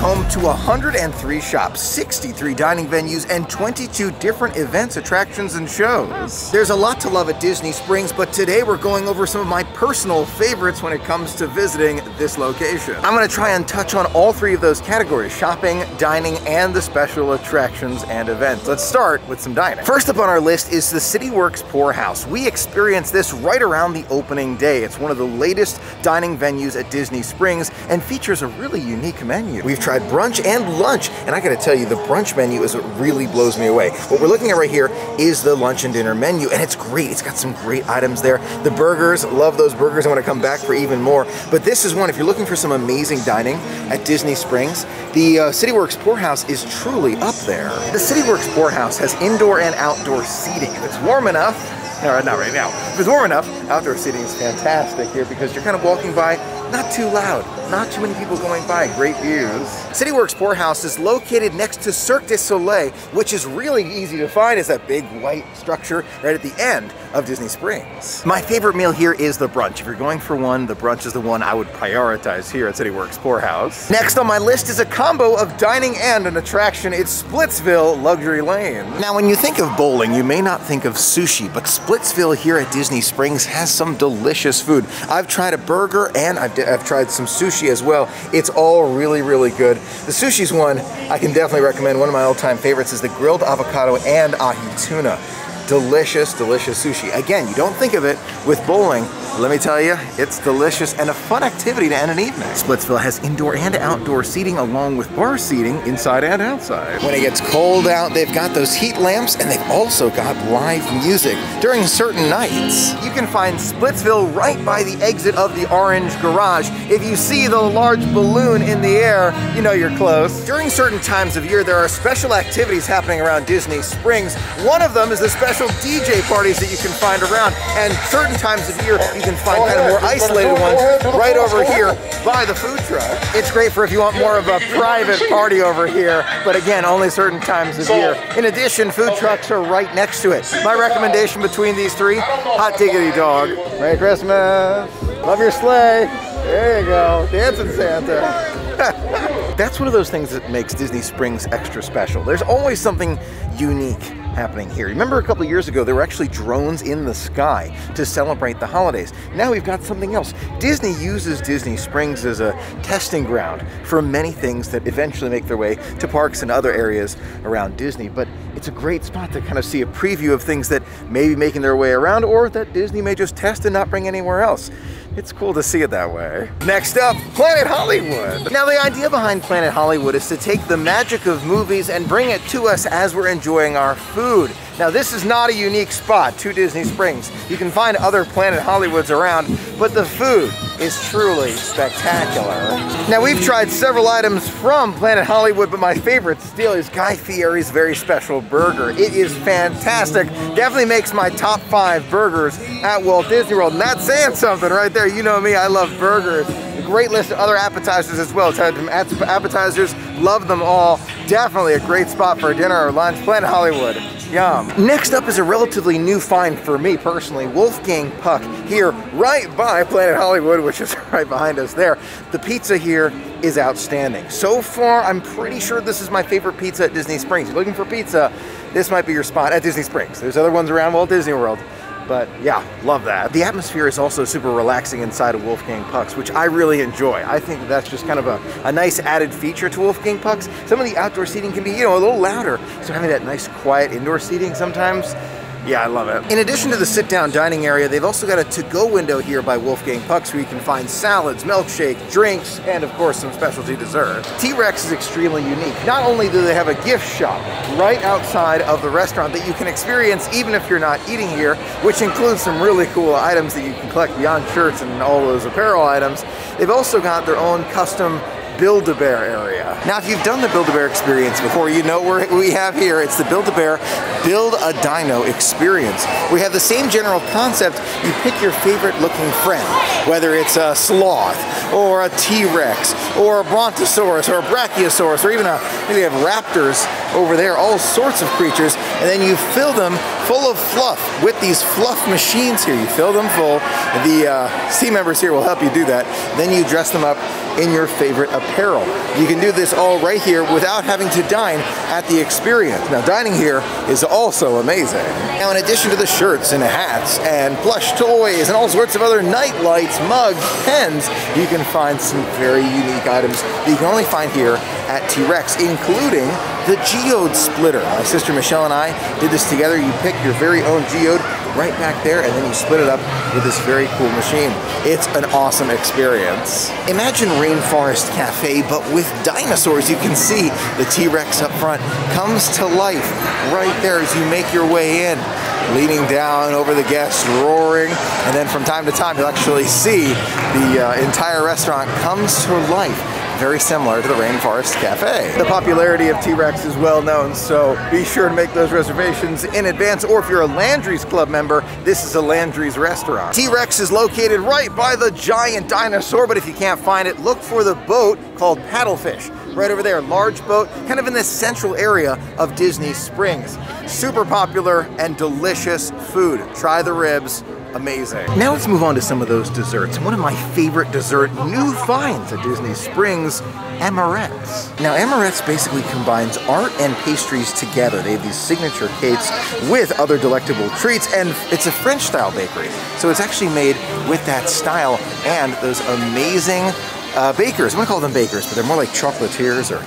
home to 103 shops, 63 dining venues, and 22 different events, attractions, and shows. There's a lot to love at Disney Springs, but today we're going over some of my personal favorites when it comes to visiting this location. I'm going to try and touch on all three of those categories: shopping, dining, and the special attractions and events. Let's start with some dining. First up on our list is the City Works Pour House. We experienced this right around the opening day. It's one of the latest dining venues at Disney Springs and features a really unique menu. We've tried brunch and lunch, and I gotta tell you, the brunch menu is what really blows me away. What we're looking at right here is the lunch and dinner menu, and it's great. It's got some great items there. The burgers, love those burgers. I wanna come back for even more. But this is one, if you're looking for some amazing dining at Disney Springs, the City Works Pour House is truly up there. The City Works Pour House has indoor and outdoor seating. If it's warm enough, no, not right now. If it's warm enough, outdoor seating is fantastic here because you're kind of walking by, not too loud, not too many people going by, great views. City Works Pour House is located next to Cirque du Soleil, which is really easy to find. It's that big white structure right at the end of Disney Springs. My favorite meal here is the brunch. If you're going for one, the brunch is the one I would prioritize here at City Works Pour House. Next on my list is a combo of dining and an attraction. It's Splitsville Luxury Lane. Now, when you think of bowling, you may not think of sushi, but Splitsville here at Disney Springs has some delicious food. I've tried a burger and I've tried some sushi as well. It's all really, really good. The sushi's one I can definitely recommend. One of my all-time favorites is the grilled avocado and ahi tuna. Delicious, delicious sushi. Again, you don't think of it with bowling. Let me tell you, it's delicious and a fun activity to end an evening. Splitsville has indoor and outdoor seating along with bar seating inside and outside. When it gets cold out, they've got those heat lamps and they've also got live music during certain nights. You can find Splitsville right by the exit of the Orange Garage. If you see the large balloon in the air, you know you're close. During certain times of year, there are special activities happening around Disney Springs. One of them is the special DJ parties that you can find around, and certain times of year you can find kind of more isolated ones right over here by the food truck. It's great for if you want more of a private party over here, but again, only certain times of year. In addition, food trucks are right next to it. My recommendation between these three: hot diggity dog. Merry Christmas. Love your sleigh. There you go. Dancing Santa. That's one of those things that makes Disney Springs extra special. There's always something unique happening here. Remember a couple years ago, there were actually drones in the sky to celebrate the holidays. Now we've got something else. Disney uses Disney Springs as a testing ground for many things that eventually make their way to parks and other areas around Disney, but it's a great spot to kind of see a preview of things that may be making their way around or that Disney may just test and not bring anywhere else. It's cool to see it that way. Next up, Planet Hollywood. Now, the idea behind Planet Hollywood is to take the magic of movies and bring it to us as we're enjoying our food. Now, this is not a unique spot to Disney Springs. You can find other Planet Hollywoods around, but the food is truly spectacular. Now, we've tried several items from Planet Hollywood, but my favorite still is Guy Fieri's Very Special Burger. It is fantastic. Definitely makes my top 5 burgers at Walt Disney World. And that's saying something right there. You know me, I love burgers. A great list of other appetizers as well. Tried them appetizers, love them all. Definitely a great spot for dinner or lunch. Planet Hollywood. Yum. Next up is a relatively new find for me personally, Wolfgang Puck, here right by Planet Hollywood, which is right behind us there. The pizza here is outstanding. So far, I'm pretty sure this is my favorite pizza at Disney Springs. If you're looking for pizza, this might be your spot at Disney Springs. There's other ones around Walt Disney World. But yeah, love that. The atmosphere is also super relaxing inside of Wolfgang Puck's, which I really enjoy. I think that's just kind of a nice added feature to Wolfgang Puck's. Some of the outdoor seating can be, you know, a little louder. So having that nice quiet indoor seating sometimes, yeah, I love it. In addition to the sit-down dining area, they've also got a to-go window here by Wolfgang Puck's where you can find salads, milkshake, drinks, and of course some specialty desserts. T-Rex is extremely unique. Not only do they have a gift shop right outside of the restaurant that you can experience even if you're not eating here, which includes some really cool items that you can collect beyond shirts and all those apparel items, they've also got their own custom Build-A-Bear area. Now, if you've done the Build-A-Bear experience before, you know what we have here. It's the Build-A-Bear Build-A-Dino experience. We have the same general concept. You pick your favorite looking friend, whether it's a sloth or a T-Rex or a brontosaurus or a brachiosaurus or even maybe they have raptors over there, all sorts of creatures, and then you fill them full of fluff with these fluff machines here. You fill them full. The team members here will help you do that. Then you dress them up in your favorite apparel. You can do this all right here without having to dine at the experience. Now, dining here is also amazing. Now, in addition to the shirts and hats and plush toys and all sorts of other night lights, mugs, pens, you can find some very unique items that you can only find here at T-Rex, including the geode splitter. My sister Michelle and I did this together. You pick your very own geode right back there, and then you split it up with this very cool machine. It's an awesome experience. Imagine Rainforest Cafe, but with dinosaurs. You can see the T-Rex up front comes to life right there as you make your way in, leaning down over the guests, roaring, and then from time to time you'll actually see the entire restaurant comes to life. Very similar to the Rainforest Cafe. The popularity of T-Rex is well known, so be sure to make those reservations in advance, or if you're a Landry's Club member, this is a Landry's restaurant. T-Rex is located right by the giant dinosaur, but if you can't find it, look for the boat called Paddlefish. Right over there, large boat, kind of in this central area of Disney Springs. Super popular and delicious food. Try the ribs. Amazing. Now let's move on to some of those desserts. One of my favorite dessert new finds at Disney Springs, Amorette's. Now, Amorette's basically combines art and pastries together. They have these signature cakes with other delectable treats, and it's a French-style bakery. So it's actually made with that style and those amazing bakers. I'm gonna call them bakers, but they're more like chocolatiers or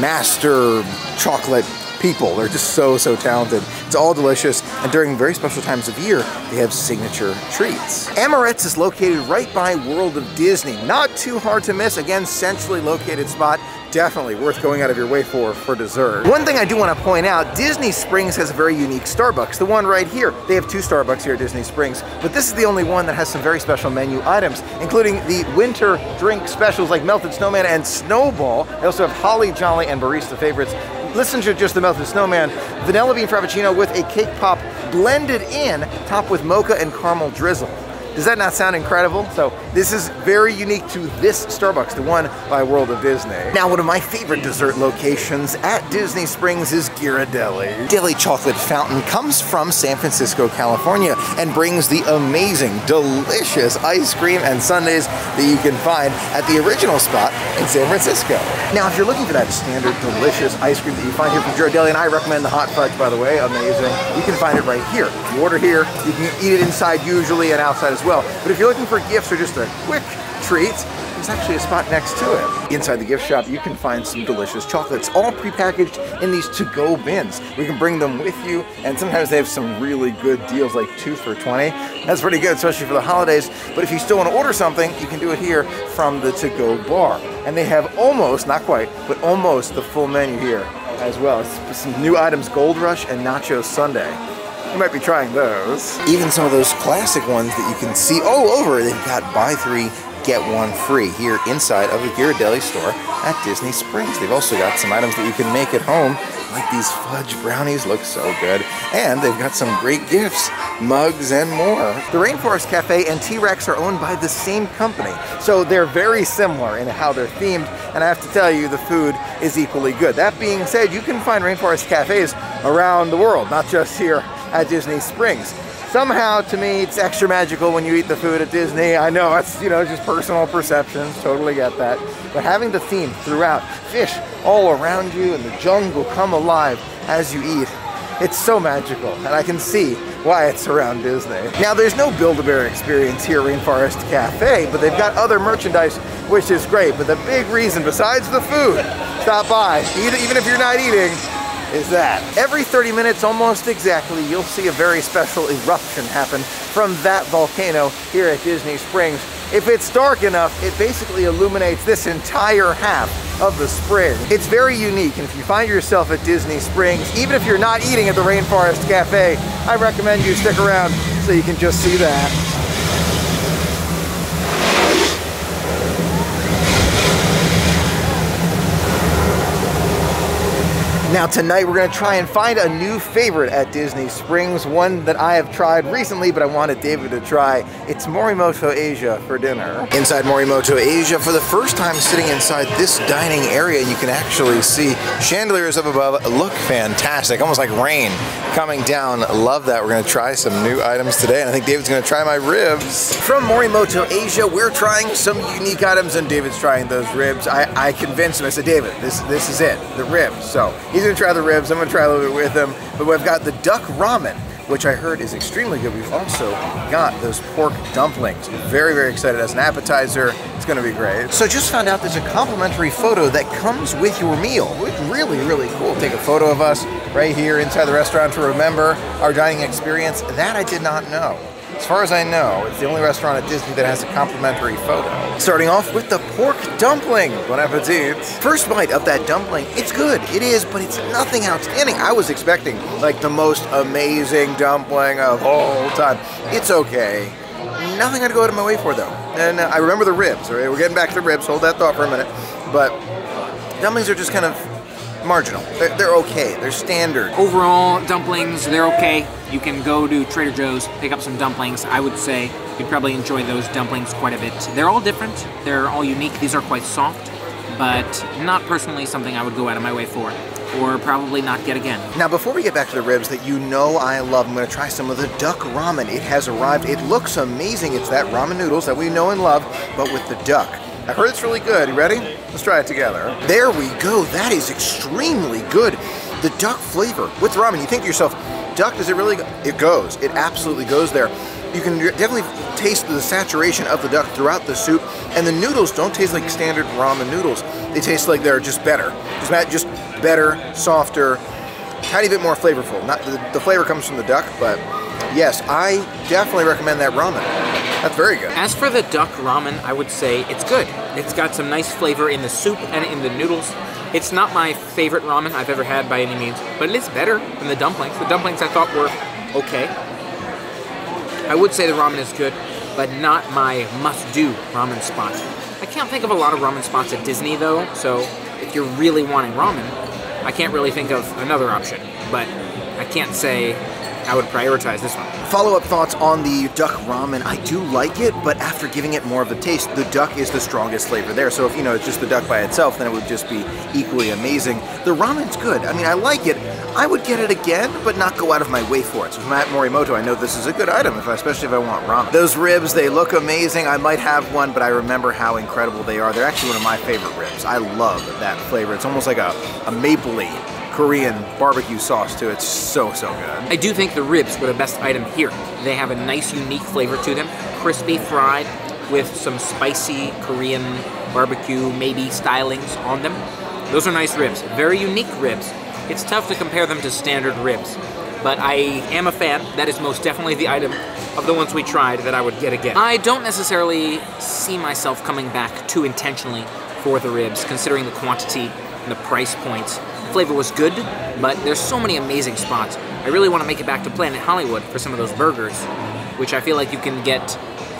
master chocolate people. They're just so talented. It's all delicious, and during very special times of year, they have signature treats. Amorette's is located right by World of Disney. Not too hard to miss. Again, centrally located spot. Definitely worth going out of your way for dessert. One thing I do want to point out, Disney Springs has a very unique Starbucks, the one right here. They have two Starbucks here at Disney Springs, but this is the only one that has some very special menu items, including the winter drink specials like Melted Snowman and Snowball. They also have Holly Jolly and Barista favorites. Listen to just the Melted Snowman, vanilla bean frappuccino with a cake pop blended in, topped with mocha and caramel drizzle. Does that not sound incredible? So this is very unique to this Starbucks, the one by World of Disney. Now, one of my favorite dessert locations at Disney Springs is Ghirardelli. Daily Chocolate Fountain comes from San Francisco, California, and brings the amazing, delicious ice cream and sundaes that you can find at the original spot in San Francisco. Now, if you're looking for that standard delicious ice cream that you find here from Ghirardelli, and I recommend the hot fudge, by the way, amazing, you can find it right here. If you order here, you can eat it inside usually and outside as well. But if you're looking for gifts or just a quick treat, there's actually a spot next to it. Inside the gift shop, you can find some delicious chocolates, all prepackaged in these to-go bins. We can bring them with you, and sometimes they have some really good deals, like 2 for $20. That's pretty good, especially for the holidays. But if you still want to order something, you can do it here from the to-go bar. And they have almost, not quite, but almost the full menu here as well. It's some new items, Gold Rush and Nacho Sundae. You might be trying those. Even some of those classic ones that you can see all over, they've got buy 3, get 1 free here inside of the Ghirardelli store at Disney Springs. They've also got some items that you can make at home, like these fudge brownies, look so good. And they've got some great gifts, mugs and more. The Rainforest Cafe and T-Rex are owned by the same company, so they're very similar in how they're themed, and I have to tell you, the food is equally good. That being said, you can find Rainforest Cafes around the world, not just here at Disney Springs. Somehow, to me, it's extra magical when you eat the food at Disney. I know, that's, you know, just personal perceptions, totally get that. But having the theme throughout, fish all around you and the jungle come alive as you eat, it's so magical, and I can see why it's around Disney. Now, there's no Build-A-Bear experience here at Rainforest Cafe, but they've got other merchandise, which is great. But the big reason, besides the food, stop by, even if you're not eating, is that every 30 minutes almost exactly, you'll see a very special eruption happen from that volcano here at Disney Springs. If it's dark enough, it basically illuminates this entire half of the spring. It's very unique, and if you find yourself at Disney Springs, even if you're not eating at the Rainforest Cafe, I recommend you stick around so you can just see that. Now tonight we're going to try and find a new favorite at Disney Springs, one that I have tried recently but I wanted David to try. It's Morimoto Asia for dinner. Inside Morimoto Asia, for the first time sitting inside this dining area, you can actually see chandeliers up above. Look fantastic, almost like rain coming down. Love that. We're going to try some new items today and I think David's going to try my ribs. From Morimoto Asia, we're trying some unique items and David's trying those ribs. I convinced him, I said, David, this is it, the ribs. So he's going to try the ribs, I'm going to try a little bit with him. But we've got the duck ramen, which I heard is extremely good. We've also got those pork dumplings. Very, very excited as an appetizer. It's going to be great. So just found out there's a complimentary photo that comes with your meal. It's really, really cool. Take a photo of us right here inside the restaurant to remember our dining experience. That I did not know. As far as I know, it's the only restaurant at Disney that has a complimentary photo. Starting off with the pork dumpling. Bon appetit. First bite of that dumpling, it's good. It is, but it's nothing outstanding. I was expecting like the most amazing dumpling of all time. It's okay. Nothing I'd go out of my way for though. And I remember the ribs, all right? We're getting back to the ribs. Hold that thought for a minute. But dumplings are just kind of marginal. They're okay. They're standard. Overall, dumplings, they're okay. You can go to Trader Joe's, pick up some dumplings. I would say you'd probably enjoy those dumplings quite a bit. They're all different. They're all unique. These are quite soft, but not personally something I would go out of my way for, or probably not get again. Now, before we get back to the ribs that you know I love, I'm gonna try some of the duck ramen. It has arrived. It looks amazing. It's that ramen noodles that we know and love, but with the duck. I heard it's really good. You ready? Let's try it together. There we go. That is extremely good. The duck flavor with ramen. You think to yourself, duck, does it really go? It goes. It absolutely goes there. You can definitely taste the saturation of the duck throughout the soup, and the noodles don't taste like standard ramen noodles. They taste like they're just better. Just better, softer, tiny bit more flavorful. Not the flavor comes from the duck, but yes, I definitely recommend that ramen. That's very good. As for the duck ramen, I would say it's good. It's got some nice flavor in the soup and in the noodles. It's not my favorite ramen I've ever had by any means, but it is better than the dumplings. The dumplings I thought were okay. I would say the ramen is good, but not my must-do ramen spot. I can't think of a lot of ramen spots at Disney though, so if you're really wanting ramen, I can't really think of another option, but I can't say I would prioritize this one. Follow-up thoughts on the duck ramen. I do like it, but after giving it more of a taste, the duck is the strongest flavor there. So if, you know, it's just the duck by itself, then it would just be equally amazing. The ramen's good. I mean, I like it. I would get it again, but not go out of my way for it. So if I'm at Morimoto, I know this is a good item, especially if I want ramen. Those ribs, they look amazing. I might have one, but I remember how incredible they are. They're actually one of my favorite ribs. I love that flavor. It's almost like a maple-y Korean barbecue sauce too. It's so good. I do think the ribs were the best item here. They have a nice unique flavor to them. Crispy fried with some spicy Korean barbecue maybe stylings on them. Those are nice ribs. Very unique ribs. It's tough to compare them to standard ribs, but I am a fan. That is most definitely the item of the ones we tried that I would get again. I don't necessarily see myself coming back too intentionally for the ribs, considering the quantity and the price points. Flavor was good, but there's so many amazing spots. I really want to make it back to Planet Hollywood for some of those burgers, which I feel like you can get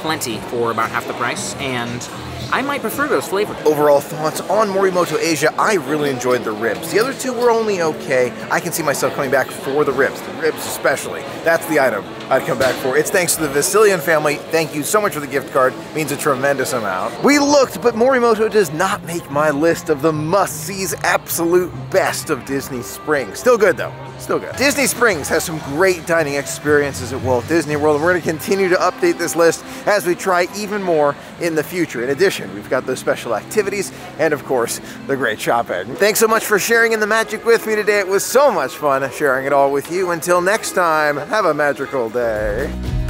plenty for about half the price, and I might prefer those flavors. Overall thoughts on Morimoto Asia, I really enjoyed the ribs. The other two were only okay. I can see myself coming back for the ribs. The ribs especially. That's the item I'd come back for. It's thanks to the Vasilian family. Thank you so much for the gift card. It means a tremendous amount. We looked, but Morimoto does not make my list of the must-sees, absolute best of Disney Springs. Still good though. Still good. Disney Springs has some great dining experiences at Walt Disney World, and we're going to continue to update this list as we try even more in the future. In addition, we've got those special activities and, of course, the great shopping. Thanks so much for sharing in the magic with me today. It was so much fun sharing it all with you. Until next time, have a magical day.